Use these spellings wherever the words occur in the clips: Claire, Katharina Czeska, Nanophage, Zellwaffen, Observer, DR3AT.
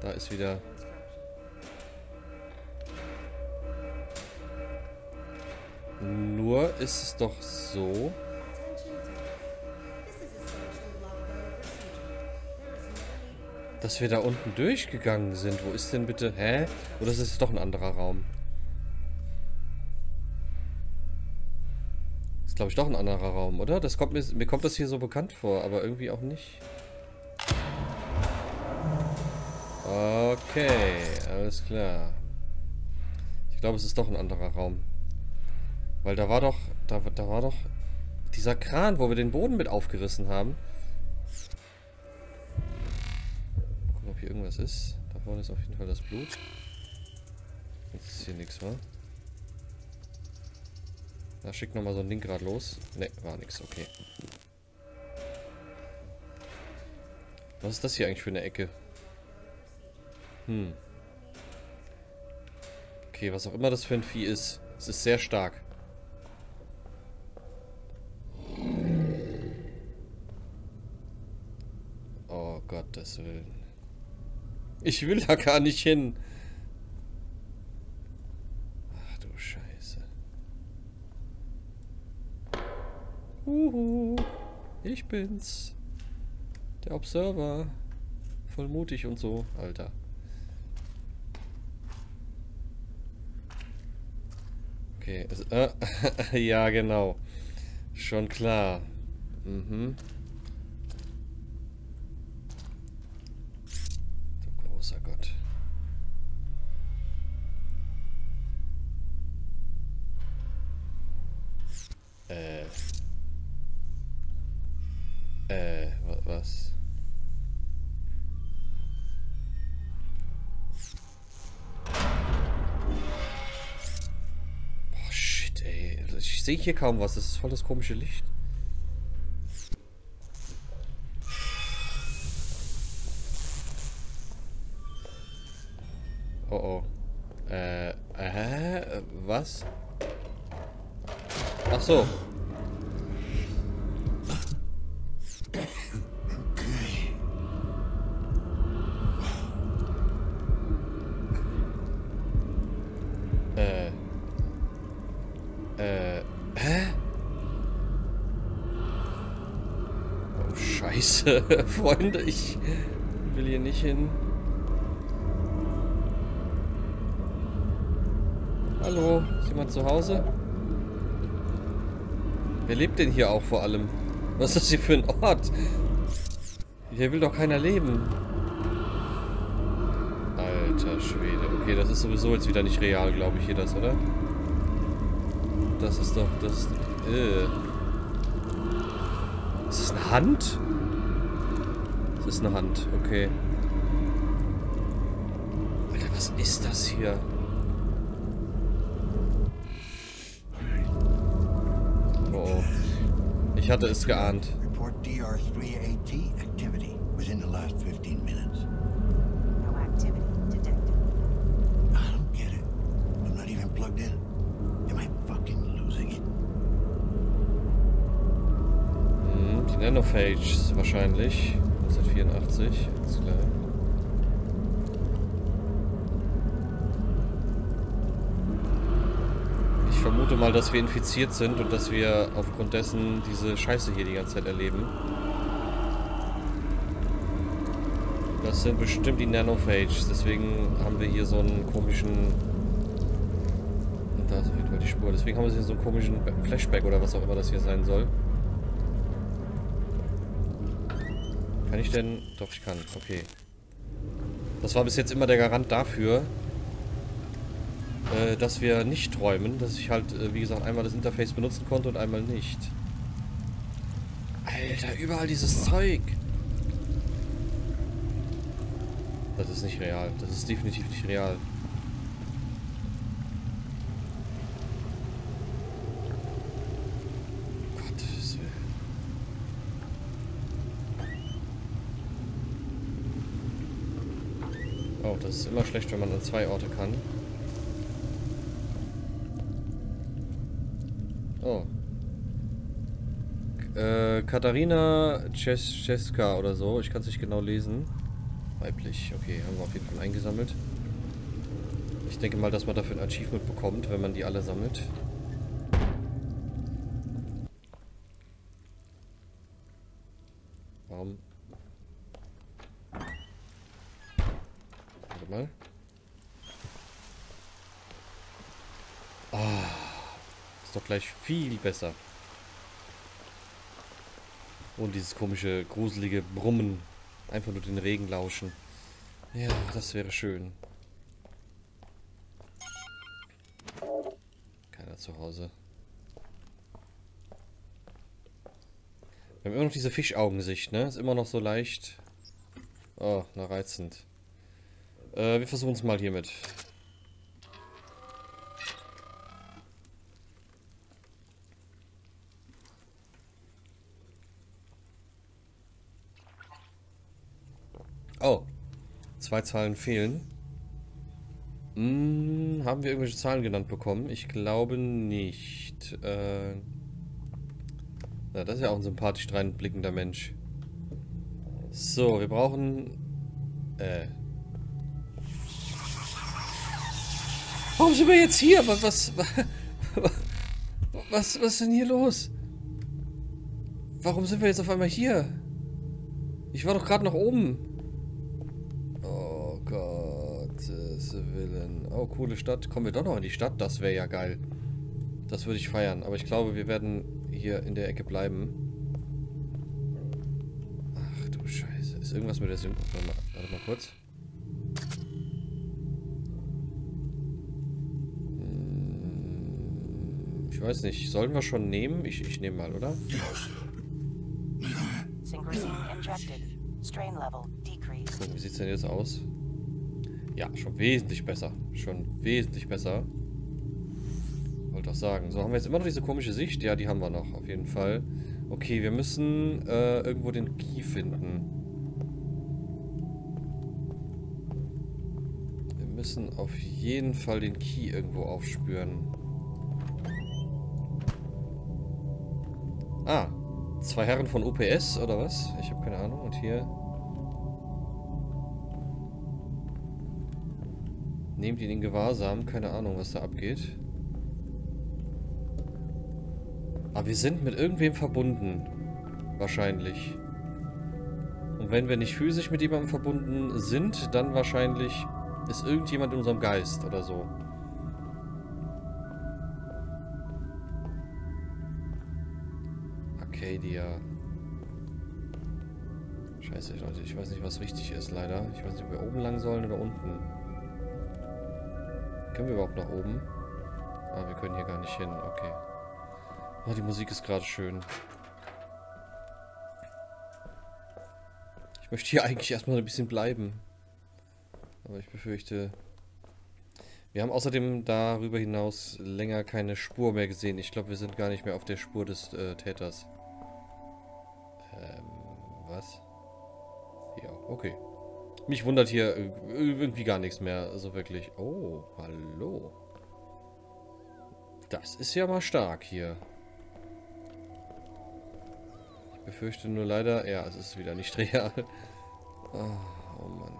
Da ist wieder... Nur ist es doch so... dass wir da unten durchgegangen sind. Wo ist denn bitte... Hä? Oder ist es doch ein anderer Raum? Ist, glaube ich, doch ein anderer Raum, oder? Das kommt mir kommt das hier so bekannt vor, aber irgendwie auch nicht. Okay, alles klar. Ich glaube, es ist doch ein anderer Raum. Weil da war doch... Da war doch dieser Kran, wo wir den Boden mit aufgerissen haben. Ob hier irgendwas ist. Da vorne ist auf jeden Fall das Blut. Jetzt ist hier nichts, wa? Da schickt nochmal so ein Ding gerade los. Ne, war nichts, okay. Was ist das hier eigentlich für eine Ecke? Hm. Okay, was auch immer das für ein Vieh ist. Es ist sehr stark. Oh Gottes Willen. Ich will da gar nicht hin. Ach du Scheiße. Uhu. Ich bin's. Der Observer. Voll mutig und so. Alter. Okay. Ja, genau. Schon klar. Mhm. Großer Gott. Was? Boah, shit, ey. Ich sehe hier kaum was. Das ist voll das komische Licht. Oh oh. Was? Ach so. Oh Scheiße, Freunde, ich will hier nicht hin. Hallo, ist jemand zu Hause? Wer lebt denn hier auch vor allem? Was ist das hier für ein Ort? Hier will doch keiner leben. Alter Schwede. Okay, das ist sowieso jetzt wieder nicht real, glaube ich, hier das, oder? Das ist doch... Ist das eine Hand? Das ist eine Hand, okay. Alter, was ist das hier? Ich hatte es geahnt. Report DR3AT activity within the last 15 minutes. No activity detected. I don't get it. I'm not even plugged in. Am I fucking losing it? Hm, die Nanophage wahrscheinlich. 1984, alles klar. Ich vermute mal, dass wir infiziert sind und dass wir aufgrund dessen diese Scheiße hier die ganze Zeit erleben. Das sind bestimmt die Nanophages, deswegen haben wir hier so einen komischen... Da ist auf jeden Fall die Spur. Deswegen haben wir hier so einen komischen Flashback oder was auch immer das hier sein soll. Kann ich denn... Doch, ich kann. Okay. Das war bis jetzt immer der Garant dafür... dass wir nicht träumen, dass ich halt, wie gesagt, einmal das Interface benutzen konnte und einmal nicht. Alter, überall dieses Zeug. Das ist nicht real. Das ist definitiv nicht real. Gottes Willen. Oh, das ist immer schlecht, wenn man an zwei Orte kann. Oh. Katharina Czeska oder so. Ich kann es nicht genau lesen. Weiblich. Okay, haben wir auf jeden Fall eingesammelt. Ich denke mal, dass man dafür ein Achievement bekommt, wenn man die alle sammelt. Warum? Warte mal. Ah, ist doch gleich viel besser. Und dieses komische, gruselige Brummen. Einfach nur den Regen lauschen. Ja, das wäre schön. Keiner zu Hause. Wir haben immer noch diese Fischaugensicht, ne? Ist immer noch so leicht. Oh, na reizend. Wir versuchen es mal hiermit. Oh, 2 Zahlen fehlen. Haben wir irgendwelche Zahlen genannt bekommen? Ich glaube nicht. Na, das ist ja auch ein sympathisch dreinblickender Mensch. So, wir brauchen... Warum sind wir jetzt hier? Was ist denn hier los? Warum sind wir jetzt auf einmal hier? Ich war doch gerade noch oben. Gottes Willen. Oh, coole Stadt. Kommen wir doch noch in die Stadt? Das wäre ja geil. Das würde ich feiern. Aber ich glaube, wir werden hier in der Ecke bleiben. Ach du Scheiße. Ist irgendwas mit der Synchro? Warte mal kurz. Ich weiß nicht. Sollen wir schon nehmen? Ich nehme mal, oder? So, wie sieht es denn jetzt aus? Ja, schon wesentlich besser. Schon wesentlich besser. Wollte doch sagen. So, haben wir jetzt immer noch diese komische Sicht? Ja, die haben wir noch, auf jeden Fall. Okay, wir müssen irgendwo den Key finden. Wir müssen auf jeden Fall den Key irgendwo aufspüren. Ah, 2 Herren von OPS, oder was? Ich habe keine Ahnung. Und hier... Nehmt ihn in Gewahrsam. Keine Ahnung, was da abgeht. Aber wir sind mit irgendwem verbunden. Wahrscheinlich. Und wenn wir nicht physisch mit jemandem verbunden sind, dann wahrscheinlich ist irgendjemand in unserem Geist oder so. Arcadia. Scheiße, Leute. Ich weiß nicht, was richtig ist, leider. Ich weiß nicht, ob wir oben lang sollen oder unten. Können wir überhaupt nach oben? Ah, wir können hier gar nicht hin. Okay. Oh, die Musik ist gerade schön. Ich möchte hier eigentlich erstmal ein bisschen bleiben. Aber ich befürchte... Wir haben außerdem darüber hinaus länger keine Spur mehr gesehen. Ich glaube, wir sind gar nicht mehr auf der Spur des Täters. Was? Ja, okay. Mich wundert hier irgendwie gar nichts mehr, so wirklich. Oh, hallo. Das ist ja mal stark hier. Ich befürchte nur leider... Ja, es ist wieder nicht real. Oh, Mann.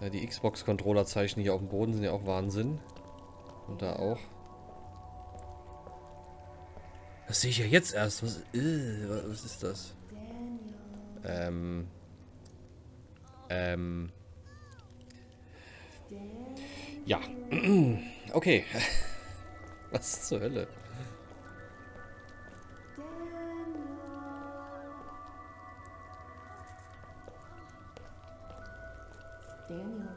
Ja, die Xbox-Controller-Zeichen hier auf dem Boden sind ja auch Wahnsinn. Und da auch. Das sehe ich ja jetzt erst. Was ist das? Ja. Okay. Was zur Hölle? Daniel.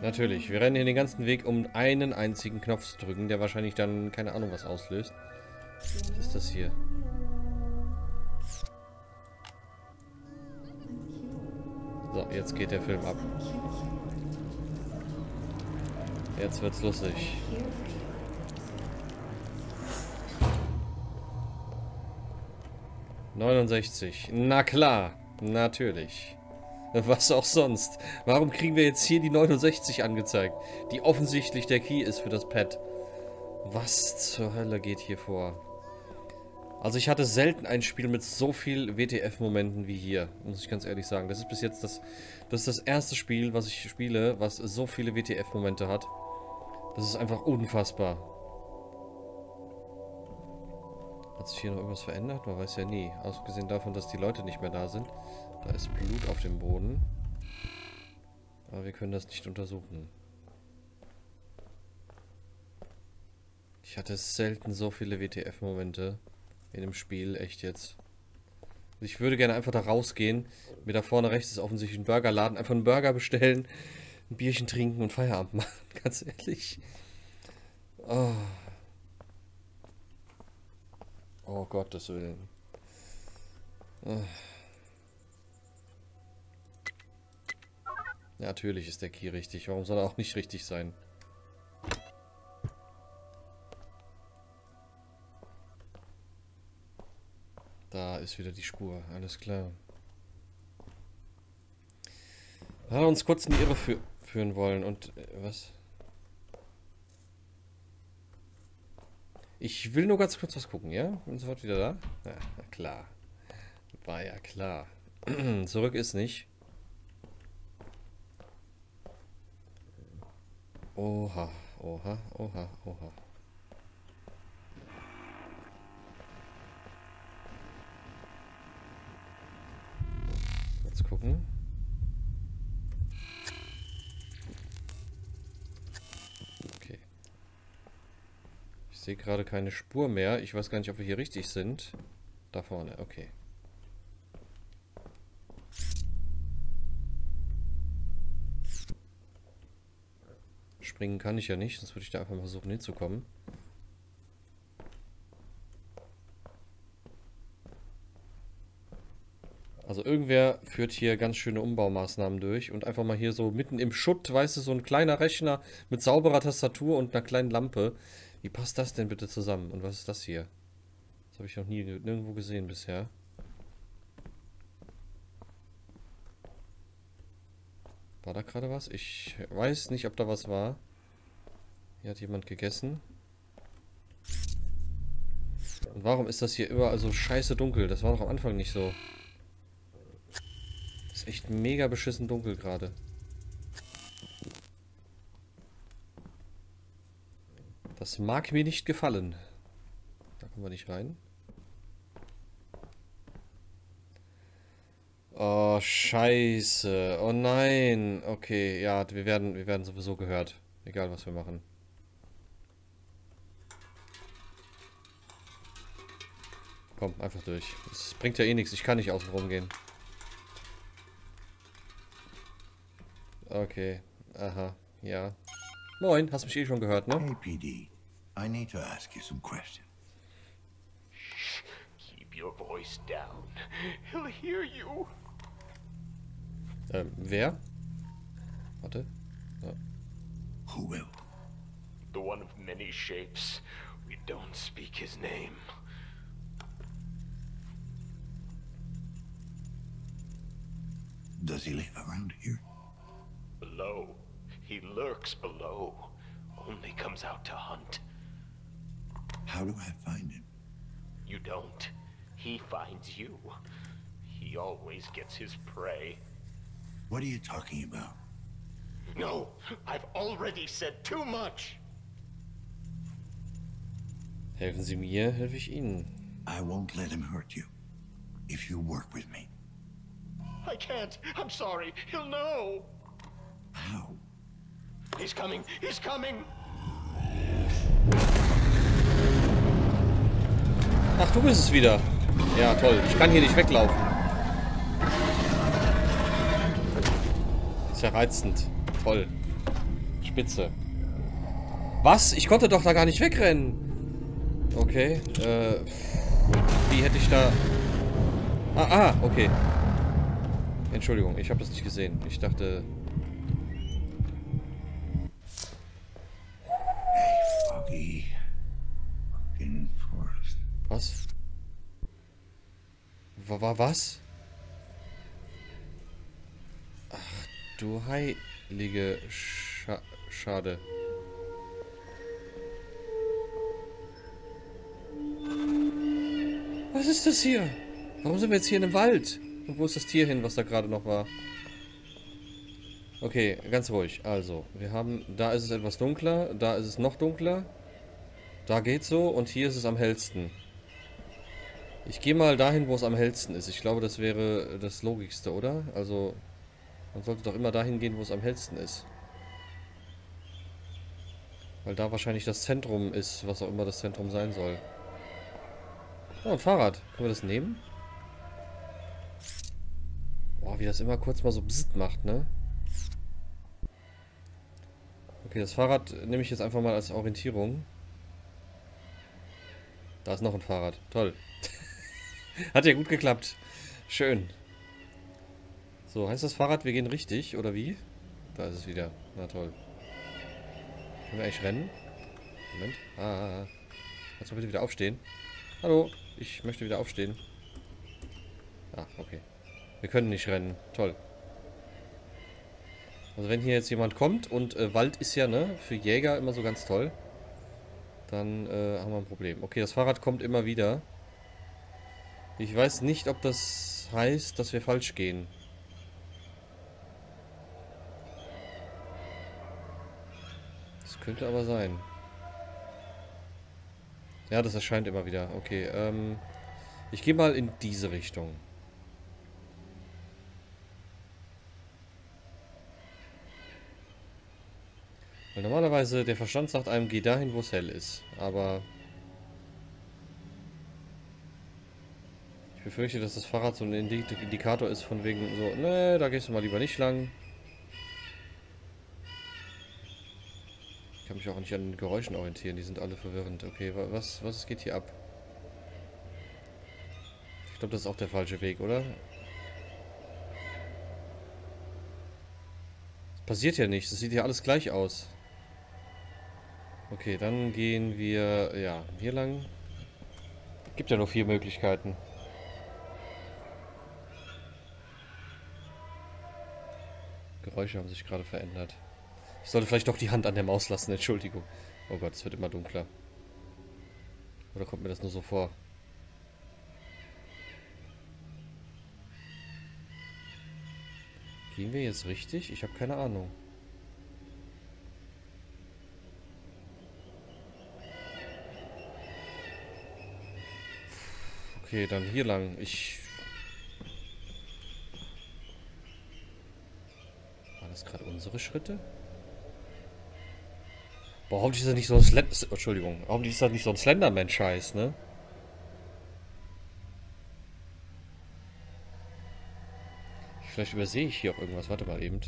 Natürlich. Wir rennen hier den ganzen Weg, um einen einzigen Knopf zu drücken, der wahrscheinlich dann keine Ahnung was auslöst. Was ist das hier? So, jetzt geht der Film ab. Jetzt wird's lustig. '69. Na klar, natürlich. Was auch sonst. Warum kriegen wir jetzt hier die 69 angezeigt, die offensichtlich der Key ist für das Pad? Was zur Hölle geht hier vor? Also ich hatte selten ein Spiel mit so viel WTF-Momenten wie hier, muss ich ganz ehrlich sagen. Das ist bis jetzt das erste Spiel, was ich spiele, was so viele WTF-Momente hat. Das ist einfach unfassbar. Hat sich hier noch irgendwas verändert? Man weiß ja nie. Ausgesehen davon, dass die Leute nicht mehr da sind. Da ist Blut auf dem Boden. Aber wir können das nicht untersuchen. Ich hatte selten so viele WTF-Momente. In dem Spiel, echt jetzt. Ich würde gerne einfach da rausgehen. Mir da vorne rechts ist offensichtlich ein Burgerladen. Einfach einen Burger bestellen, ein Bierchen trinken und Feierabend machen. Ganz ehrlich. Oh, oh Gottes Willen. Oh. Ja, natürlich ist der Key richtig. Warum soll er auch nicht richtig sein? Da ist wieder die Spur, alles klar. Hat er uns kurz in die Irre führen wollen und was? Ich will nur ganz kurz was gucken, ja? Bin sofort wieder da? Ja, na klar. War ja klar. Zurück ist nicht. Oha, oha, oha, oha. Gucken. Okay. Ich sehe gerade keine Spur mehr. Ich weiß gar nicht, ob wir hier richtig sind. Da vorne, okay. Springen kann ich ja nicht, sonst würde ich da einfach mal versuchen hinzukommen. Also irgendwer führt hier ganz schöne Umbaumaßnahmen durch und einfach mal hier so mitten im Schutt, weißt du, so ein kleiner Rechner mit sauberer Tastatur und einer kleinen Lampe. Wie passt das denn bitte zusammen? Und was ist das hier? Das habe ich noch nie nirgendwo gesehen bisher. War da gerade was? Ich weiß nicht, ob da was war. Hier hat jemand gegessen. Und warum ist das hier überall so scheiße dunkel? Das war doch am Anfang nicht so. Ist echt mega beschissen dunkel gerade. Das mag mir nicht gefallen. Da kommen wir nicht rein. Oh, scheiße. Oh nein. Okay, ja, wir werden sowieso gehört. Egal, was wir machen. Komm, einfach durch. Das bringt ja eh nichts. Ich kann nicht außen rum gehen. Okay, aha, ja. Moin, hast mich eh schon gehört, ne? Hey, PD, I need to ask you some questions. Keep your voice down. He'll hear you. Wer? Warte. Ja. Who will? The one of many shapes. We don't speak his name. Does he live around here? Below. He lurks below. Only comes out to hunt. How do I find him? You don't. He finds you. He always gets his prey. What are you talking about? No, I've already said too much. Helfen Sie mir, helfe ich Ihnen. I won't let him hurt you if you work with me. I can't. I'm sorry. He'll know. How? He's coming! He's coming! Ach, du bist es wieder. Ja, toll. Ich kann hier nicht weglaufen. Ist ja reizend. Toll. Spitze. Was? Ich konnte doch da gar nicht wegrennen. Okay. Wie hätte ich da... Ah, okay. Entschuldigung, ich habe das nicht gesehen. Ich dachte... Was? War was? Ach du heilige Schade. Was ist das hier? Warum sind wir jetzt hier in einem Wald? Und wo ist das Tier hin, was da gerade noch war? Okay, ganz ruhig. Also, wir haben... Da ist es etwas dunkler. Da ist es noch dunkler. Da geht's so. Und hier ist es am hellsten. Ich gehe mal dahin, wo es am hellsten ist. Ich glaube, das wäre das Logischste, oder? Also, man sollte doch immer dahin gehen, wo es am hellsten ist. Weil da wahrscheinlich das Zentrum ist, was auch immer das Zentrum sein soll. Oh, ein Fahrrad. Können wir das nehmen? Oh, wie das immer kurz mal so bzzzt macht, ne? Okay, das Fahrrad nehme ich jetzt einfach mal als Orientierung. Da ist noch ein Fahrrad. Toll. Hat ja gut geklappt. Schön. So, heißt das Fahrrad, wir gehen richtig, oder wie? Da ist es wieder. Na toll. Können wir eigentlich rennen? Moment. Ah. Kannst du bitte wieder aufstehen? Hallo, ich möchte wieder aufstehen. Ah, okay. Wir können nicht rennen. Toll. Also wenn hier jetzt jemand kommt und Wald ist ja, ne, für Jäger immer so ganz toll, dann haben wir ein Problem. Okay, das Fahrrad kommt immer wieder. Ich weiß nicht, ob das heißt, dass wir falsch gehen. Das könnte aber sein. Ja, das erscheint immer wieder. Okay, ich gehe mal in diese Richtung. Weil normalerweise, der Verstand sagt einem, geh dahin, wo es hell ist. Aber ich befürchte, dass das Fahrrad so ein Indikator ist von wegen so, ne, da gehst du mal lieber nicht lang. Ich kann mich auch nicht an den Geräuschen orientieren, die sind alle verwirrend. Okay, was geht hier ab? Ich glaube, das ist auch der falsche Weg, oder? Das passiert ja nichts, das sieht ja alles gleich aus. Okay, dann gehen wir, ja, hier lang. Gibt ja nur 4 Möglichkeiten. Geräusche haben sich gerade verändert. Ich sollte vielleicht doch die Hand an der Maus lassen, Entschuldigung. Oh Gott, es wird immer dunkler. Oder kommt mir das nur so vor? Gehen wir jetzt richtig? Ich habe keine Ahnung. Okay, dann hier lang. Waren das gerade unsere Schritte? Boah, hoffentlich ist das nicht so ein Slenderman-Scheiß, ne? Vielleicht übersehe ich hier auch irgendwas. Warte mal eben.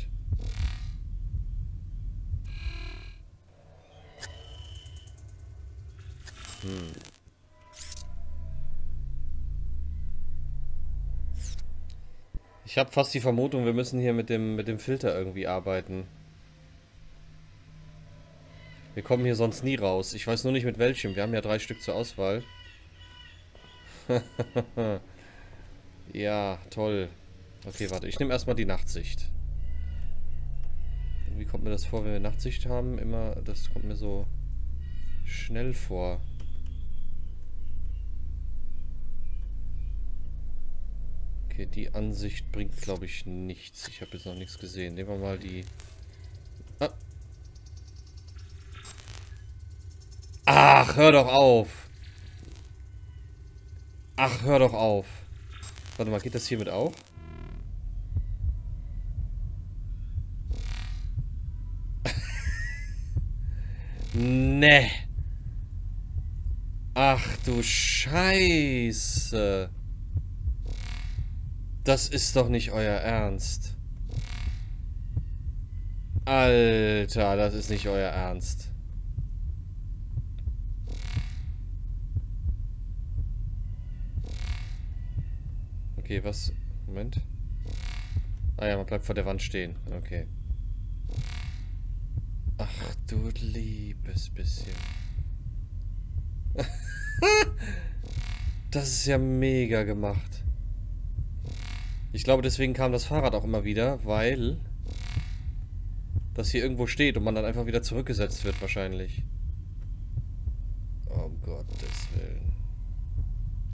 Ich habe fast die Vermutung, wir müssen hier mit dem Filter irgendwie arbeiten. Wir kommen hier sonst nie raus. Ich weiß nur nicht mit welchem. Wir haben ja 3 Stück zur Auswahl. Ja, toll. Okay, warte. Ich nehme erstmal die Nachtsicht. Irgendwie kommt mir das vor, wenn wir Nachtsicht haben. Immer, das kommt mir so schnell vor. Okay, die Ansicht bringt, glaube ich, nichts. Ich habe jetzt noch nichts gesehen. Nehmen wir mal die... Ah! Ach, hör doch auf. Ach, hör doch auf. Warte mal, geht das hiermit auch? Nee. Ach du Scheiße. Das ist doch nicht euer Ernst. Alter, das ist nicht euer Ernst. Okay, was? Moment. Ah ja, man bleibt vor der Wand stehen. Okay. Ach du liebes bisschen. Das ist ja mega gemacht. Ich glaube, deswegen kam das Fahrrad auch immer wieder, weil das hier irgendwo steht und man dann einfach wieder zurückgesetzt wird wahrscheinlich.